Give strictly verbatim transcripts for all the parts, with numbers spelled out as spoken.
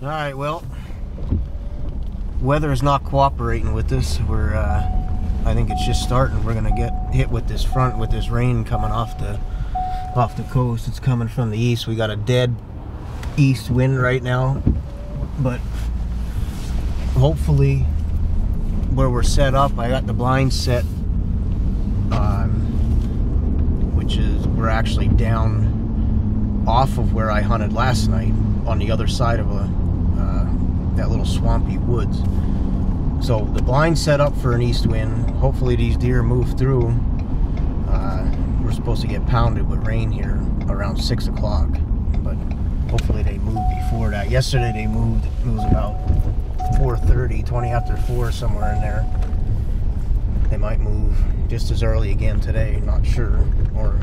All right, well, weather is not cooperating with us. We're, uh, I think it's just starting. We're gonna get hit with this front, with this rain coming off the, off the coast. It's coming from the east. We got a dead east wind right now, but hopefully where we're set up, I got the blinds set, um, which is, we're actually down off of where I hunted last night on the other side of a, that little swampy woods. So the blind's set up for an east wind. Hopefully these deer move through. Uh, we're supposed to get pounded with rain here around six o'clock, but hopefully they move before that. Yesterday they moved. It was about four thirty, twenty after four, somewhere in there. They might move just as early again today. Not sure, or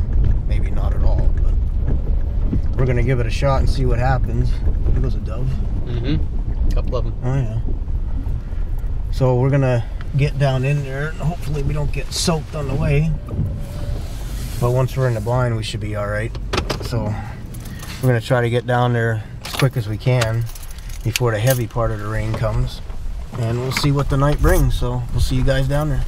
maybe not at all. But we're gonna give it a shot and see what happens. There goes a dove. Mm-hmm. Couple of them. Oh yeah. So we're gonna get down in there and hopefully we don't get soaked on the way. But once we're in the blind, we should be all right. So we're gonna try to get down there as quick as we can before the heavy part of the rain comes. And we'll see what the night brings. So we'll see you guys down there.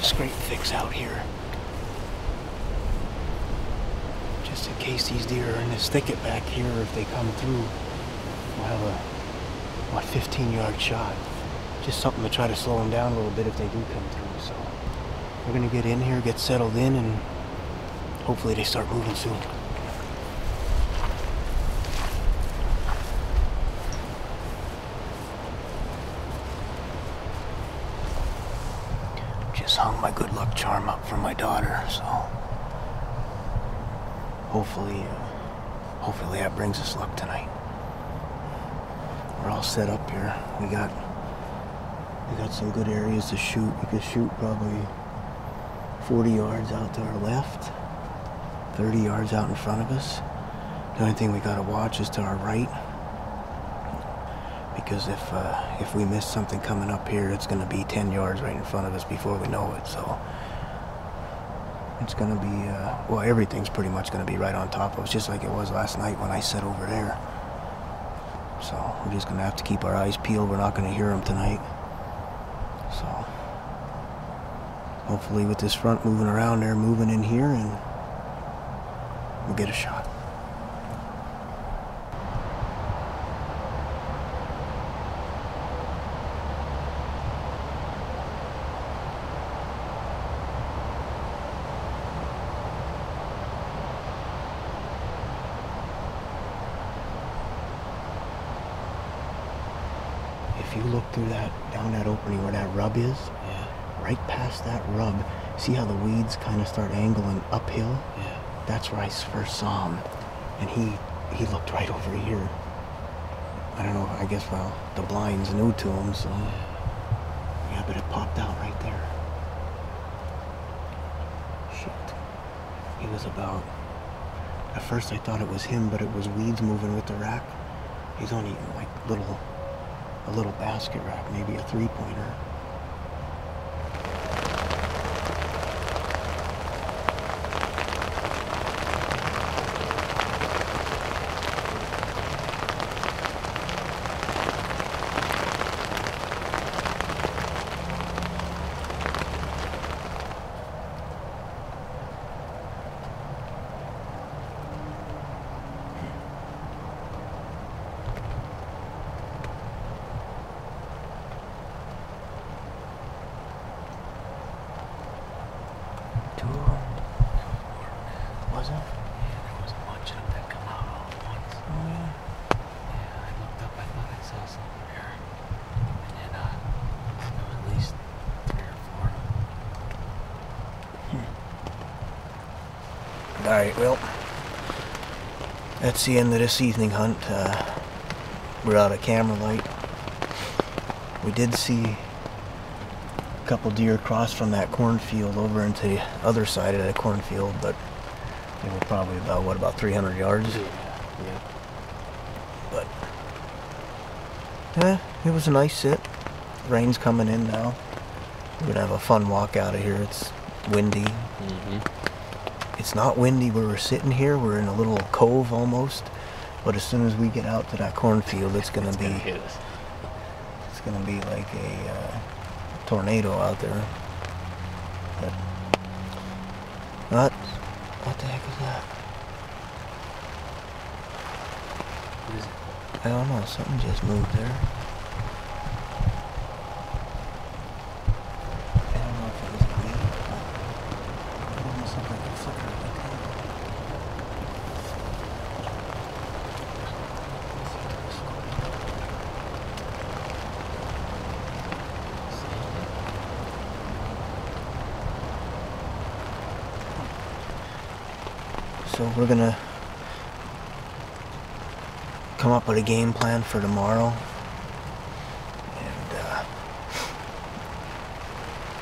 Scrape fix out here, just in case these deer are in this thicket back here. If they come through, we'll have a what, fifteen yard shot, just something to try to slow them down a little bit if they do come through. So we're gonna get in here, get settled in, and hopefully they start moving soon. Hung my good luck charm up for my daughter, so hopefully uh, hopefully that brings us luck tonight. We're all set up here. We got we got some good areas to shoot. We could shoot probably forty yards out to our left, thirty yards out in front of us. The only thing we gotta watch is to our right, because if uh, if we miss something coming up here, it's gonna be ten yards right in front of us before we know it. So it's gonna be, uh, well, everything's pretty much gonna be right on top of us, just like it was last night when I sat over there. So we're just gonna have to keep our eyes peeled. We're not gonna hear them tonight. So hopefully with this front moving around, they're moving in here and we'll get a shot. If you look through that, down that opening where that rub is, yeah, right past that rub, see how the weeds kind of start angling uphill? Yeah. That's where I first saw him, and he he looked right over here. I don't know, I guess, well, the blind's new to him, so... Yeah, but it popped out right there. Shit. He was about... At first I thought it was him, but it was weeds moving with the rack. He's only like little... a little basket rack, maybe a three-pointer. Alright, well, that's the end of this evening hunt. Uh, we're out of camera light. We did see a couple deer cross from that cornfield over into the other side of the cornfield, but they were probably about, what, about three hundred yards? Yeah, yeah. But, yeah, it was a nice sit. Rain's coming in now. We're going to have a fun walk out of here. It's windy. Mm-hmm. It's not windy where we're sitting here. We're in a little cove almost, but as soon as we get out to that cornfield, it's gonna it's be gonna hit us. It's gonna be like a uh, tornado out there. But not, what the heck is that? What is it? I don't know. Something just moved there. So we're gonna come up with a game plan for tomorrow, and uh,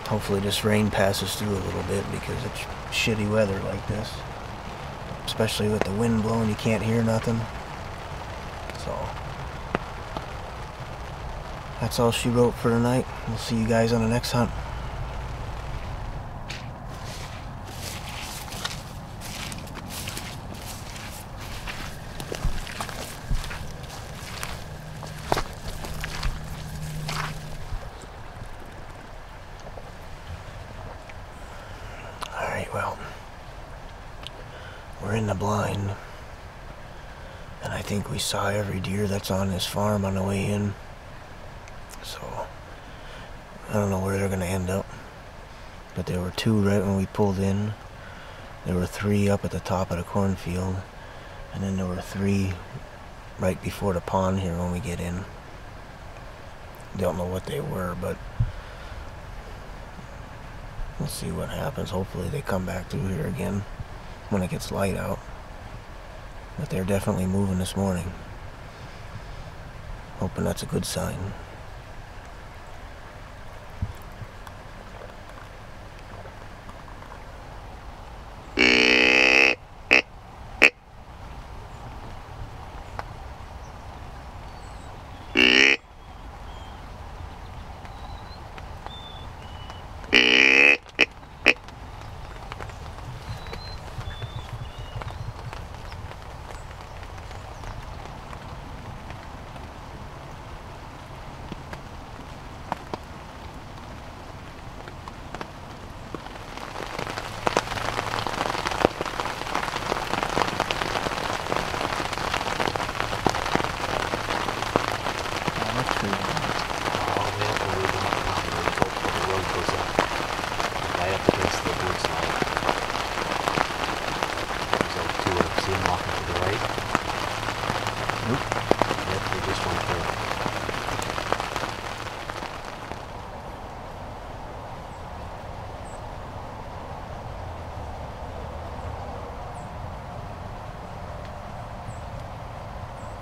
hopefully this rain passes through a little bit, because it's shitty weather like this, especially with the wind blowing. You can't hear nothing. So that's all she wrote for tonight. We'll see you guys on the next hunt. Well, we're in the blind, and I think we saw every deer that's on this farm on the way in, so I don't know where they're going to end up, but there were two right when we pulled in, there were three up at the top of the cornfield, and then there were three right before the pond here when we get in. Don't know what they were, but we'll see what happens. Hopefully they come back through here again when it gets light out. But they're definitely moving this morning. Hoping that's a good sign.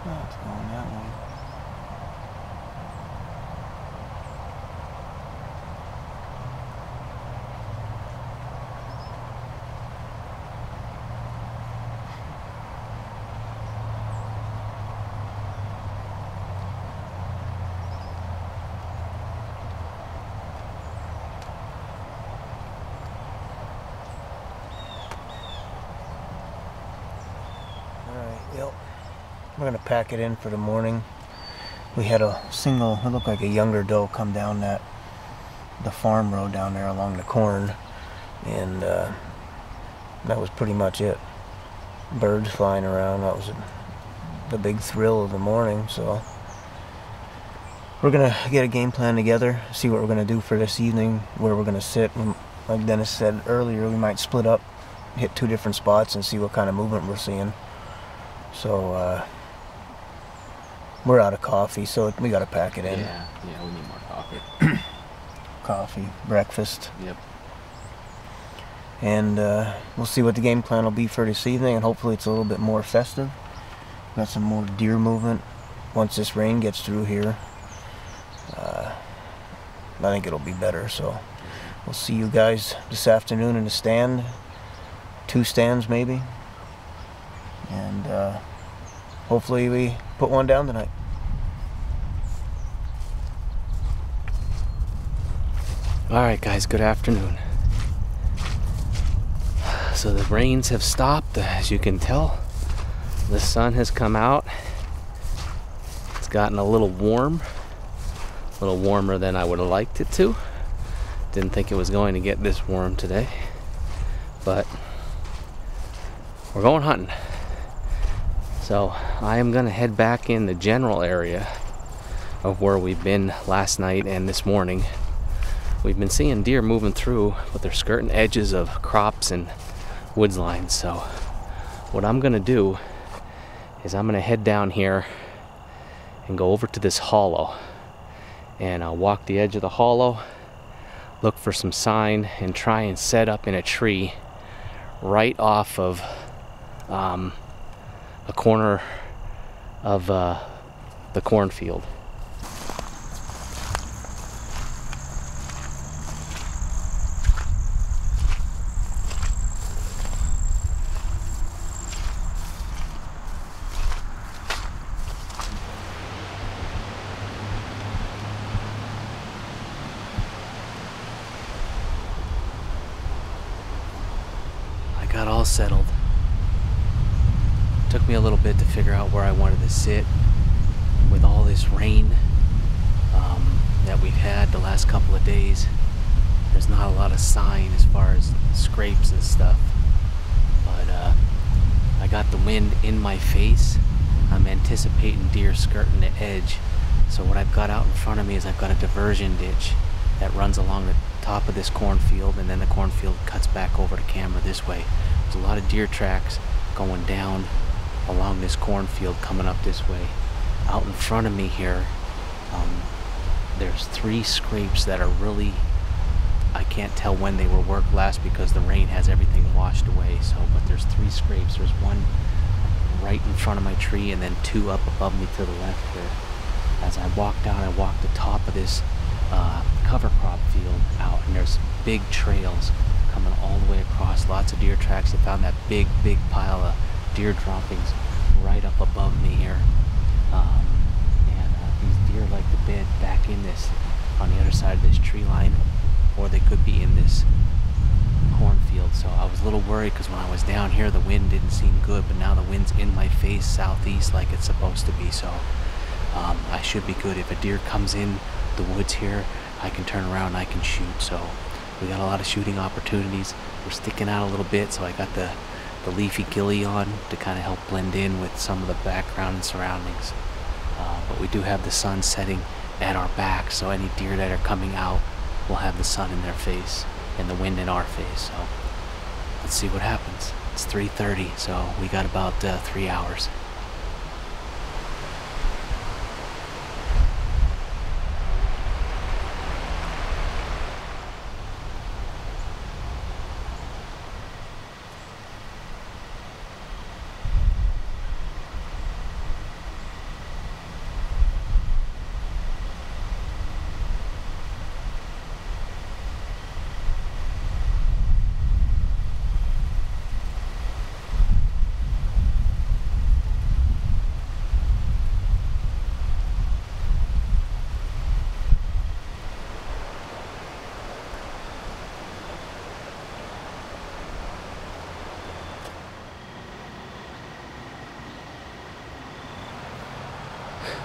Let's go on that one. We're going to pack it in for the morning. We had a single, it looked like a younger doe come down that, the farm road down there along the corn. And uh, that was pretty much it. Birds flying around, that was the big thrill of the morning. So we're going to get a game plan together, see what we're going to do for this evening, where we're going to sit. Like Dennis said earlier, we might split up, hit two different spots and see what kind of movement we're seeing. So, uh, we're out of coffee, so we gotta pack it in. Yeah, yeah, we need more coffee. Coffee, breakfast. Yep. And uh, we'll see what the game plan will be for this evening, and hopefully it's a little bit more festive. Got some more deer movement once this rain gets through here. Uh, I think it'll be better, so we'll see you guys this afternoon in the stand. Two stands, maybe. And uh, hopefully we put one down tonight. All right, guys, good afternoon. So the rains have stopped, as you can tell. The sun has come out. It's gotten a little warm, a little warmer than I would have liked it to. Didn't think it was going to get this warm today, but we're going hunting. So I am gonna head back in the general area of where we've been last night and this morning. We've been seeing deer moving through, but they're skirting edges of crops and woods lines. So what I'm gonna do is I'm gonna head down here and go over to this hollow. And I'll walk the edge of the hollow, look for some sign, and try and set up in a tree right off of um, a corner of uh, the cornfield. I got all settled. Took me a little bit to figure out where I wanted to sit with all this rain um, that we've had the last couple of days. There's not a lot of sign as far as scrapes and stuff, but uh, I got the wind in my face. I'm anticipating deer skirting the edge. So what I've got out in front of me is I've got a diversion ditch that runs along the top of this cornfield, and then the cornfield cuts back over to camera this way. There's a lot of deer tracks going down along this cornfield coming up this way. Out in front of me here, um, there's three scrapes that are really, I can't tell when they were worked last because the rain has everything washed away. So, but there's three scrapes. There's one right in front of my tree and then two up above me to the left here. As I walk down, I walk the top of this uh, cover crop field out, and there's big trails coming all the way across. Lots of deer tracks. I found that big, big pile of deer droppings right up above me here, um, and uh, these deer like to bed back in this, on the other side of this tree line, or they could be in this cornfield. So I was a little worried because when I was down here the wind didn't seem good, but now the wind's in my face southeast like it's supposed to be, so um, I should be good. If a deer comes in the woods here, I can turn around and I can shoot. So we got a lot of shooting opportunities. We're sticking out a little bit, so I got the the leafy ghillie on to kind of help blend in with some of the background and surroundings. Uh, but we do have the sun setting at our back, so any deer that are coming out will have the sun in their face and the wind in our face. So let's see what happens. It's three thirty, so we got about uh, three hours.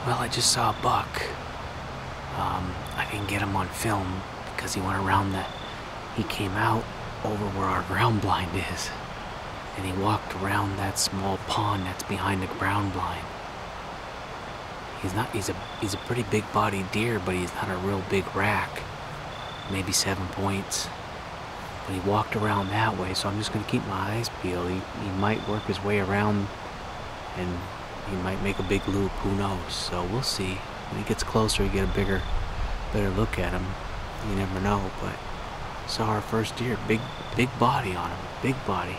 Well, I just saw a buck. Um, I didn't get him on film because he went around the... He came out over where our ground blind is. And he walked around that small pond that's behind the ground blind. He's not, he's a, he's a pretty big-bodied deer, but he's not a real big rack. Maybe seven points. But he walked around that way, so I'm just gonna keep my eyes peeled. He, he might work his way around and he might make a big loop, who knows? So we'll see. When he gets closer, you get a bigger, better look at him. You never know, but saw our first deer, big, big body on him, big body.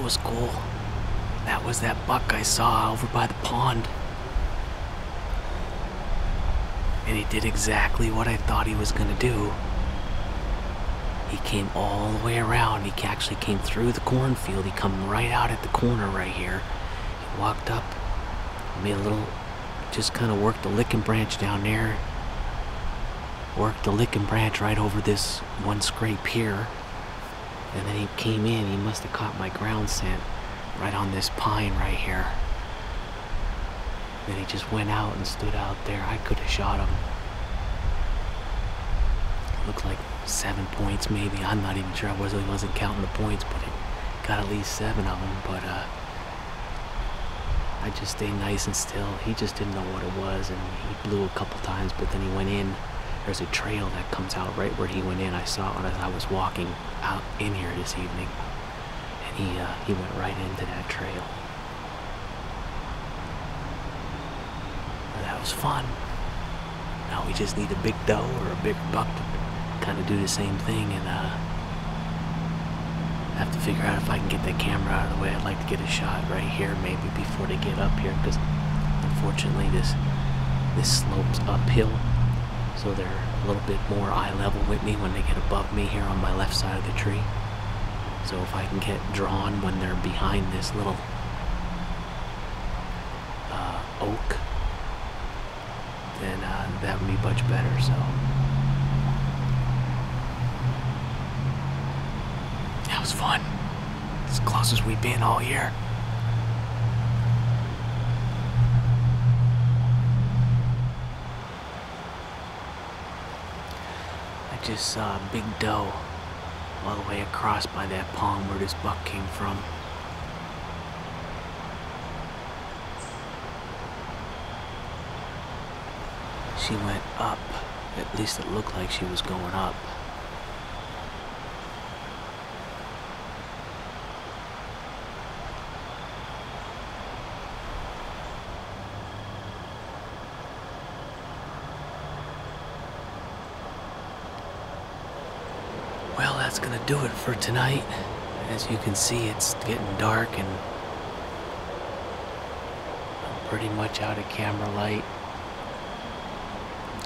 that was cool. That was that buck I saw over by the pond. And he did exactly what I thought he was gonna do. He came all the way around. He actually came through the cornfield. He come right out at the corner right here. He walked up, made a little, just kind of worked the licking branch down there. Worked the licking branch right over this one scrape here. And then he came in. He must have caught my ground scent right on this pine right here. Then he just went out and stood out there. I could have shot him. Looked like seven points maybe. I'm not even sure. I wasn't, wasn't counting the points, but it got at least seven of them. But uh, I just stayed nice and still. He just didn't know what it was, and he blew a couple times, but then he went in. There's a trail that comes out right where he went in. I saw it as I was walking out in here this evening, and he, uh, he went right into that trail. And that was fun. Now we just need a big doe or a big buck to kind of do the same thing, and uh, I have to figure out if I can get that camera out of the way. I'd like to get a shot right here maybe before they get up here, because unfortunately this, this slopes uphill, so they're a little bit more eye level with me when they get above me here on my left side of the tree. So if I can get drawn when they're behind this little uh, oak, then uh, that would be much better. So that was fun. It's as close as we've been all year. I just saw a big doe all the way across by that pond where this buck came from. She went up, at least it looked like she was going up. Well, that's gonna do it for tonight. As you can see, it's getting dark and I'm pretty much out of camera light.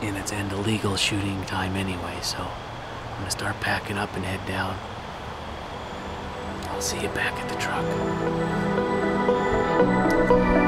And it's end of legal shooting time anyway, so I'm gonna start packing up and head down. I'll see you back at the truck.